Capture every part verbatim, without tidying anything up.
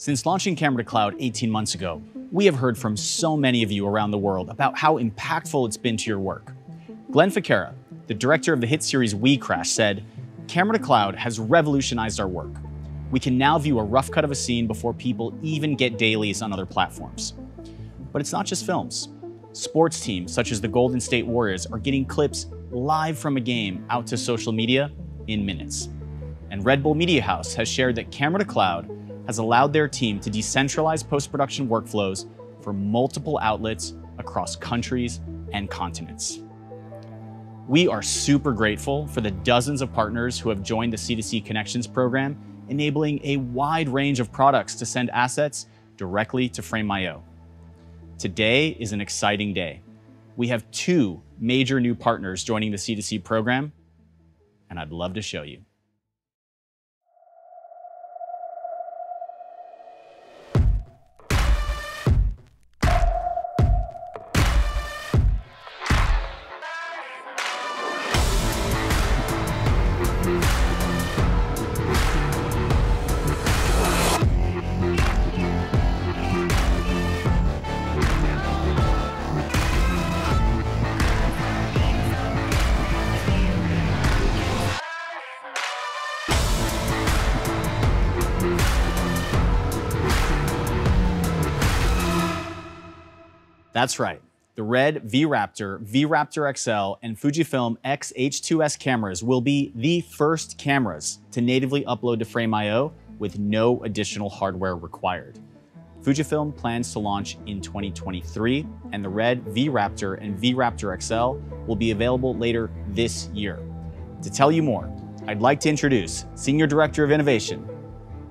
Since launching Camera to Cloud eighteen months ago, we have heard from so many of you around the world about how impactful it's been to your work. Glenn Ficarra, the director of the hit series We Crash, said, "Camera to Cloud has revolutionized our work. We can now view a rough cut of a scene before people even get dailies on other platforms." But it's not just films. Sports teams such as the Golden State Warriors are getting clips live from a game out to social media in minutes. And Red Bull Media House has shared that Camera to Cloud has allowed their team to decentralize post-production workflows for multiple outlets across countries and continents. We are super grateful for the dozens of partners who have joined the C two C Connections program, enabling a wide range of products to send assets directly to Frame dot i o. Today is an exciting day. We have two major new partners joining the C two C program, and I'd love to show you. That's right, the RED V-Raptor, V-Raptor X L, and Fujifilm X H two S cameras will be the first cameras to natively upload to Frame dot i o with no additional hardware required. Fujifilm plans to launch in twenty twenty-three, and the RED V-Raptor and V-Raptor X L will be available later this year. To tell you more, I'd like to introduce Senior Director of Innovation,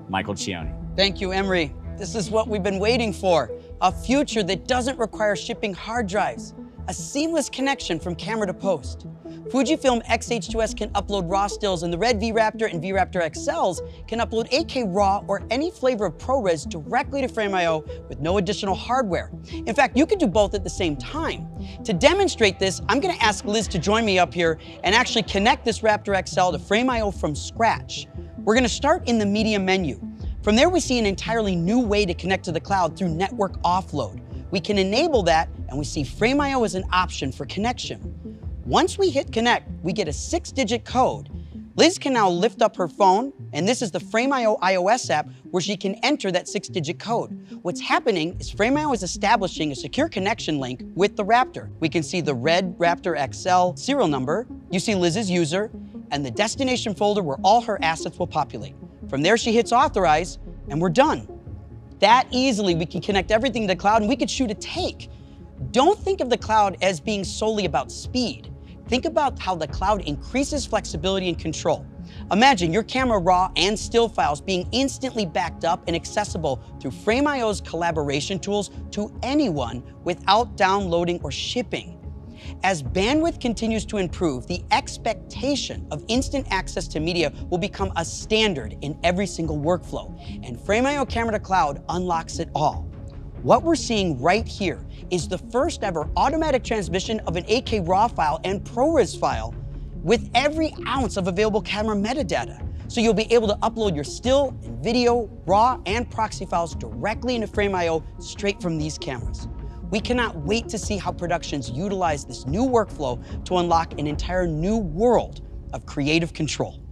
Michael Chioni. Thank you, Emery. This is what we've been waiting for. A future that doesn't require shipping hard drives, a seamless connection from camera to post. Fujifilm X H two S can upload RAW stills, and the RED V-Raptor and V-Raptor X Ls can upload eight K RAW or any flavor of ProRes directly to Frame dot i o with no additional hardware. In fact, you can do both at the same time. To demonstrate this, I'm gonna ask Liz to join me up here and actually connect this Raptor X L to Frame dot i o from scratch. We're gonna start in the media menu. From there, we see an entirely new way to connect to the cloud through network offload. We can enable that, and we see Frame dot i o as an option for connection. Once we hit connect, we get a six-digit code. Liz can now lift up her phone, and this is the Frame dot i o iOS app where she can enter that six-digit code. What's happening is Frame dot i o is establishing a secure connection link with the Raptor. We can see the RED Raptor X L serial number, you see Liz's user, and the destination folder where all her assets will populate. From there, she hits authorize, and we're done. That easily, we can connect everything to the cloud, and we could shoot a take. Don't think of the cloud as being solely about speed. Think about how the cloud increases flexibility and control. Imagine your camera RAW and still files being instantly backed up and accessible through Frame dot i o's collaboration tools to anyone without downloading or shipping. As bandwidth continues to improve, the expectation of instant access to media will become a standard in every single workflow, and Frame dot i o Camera to Cloud unlocks it all. What we're seeing right here is the first ever automatic transmission of an eight K RAW file and ProRes file with every ounce of available camera metadata. So you'll be able to upload your still, and video, RAW, and proxy files directly into Frame dot i o straight from these cameras. We cannot wait to see how productions utilize this new workflow to unlock an entire new world of creative control.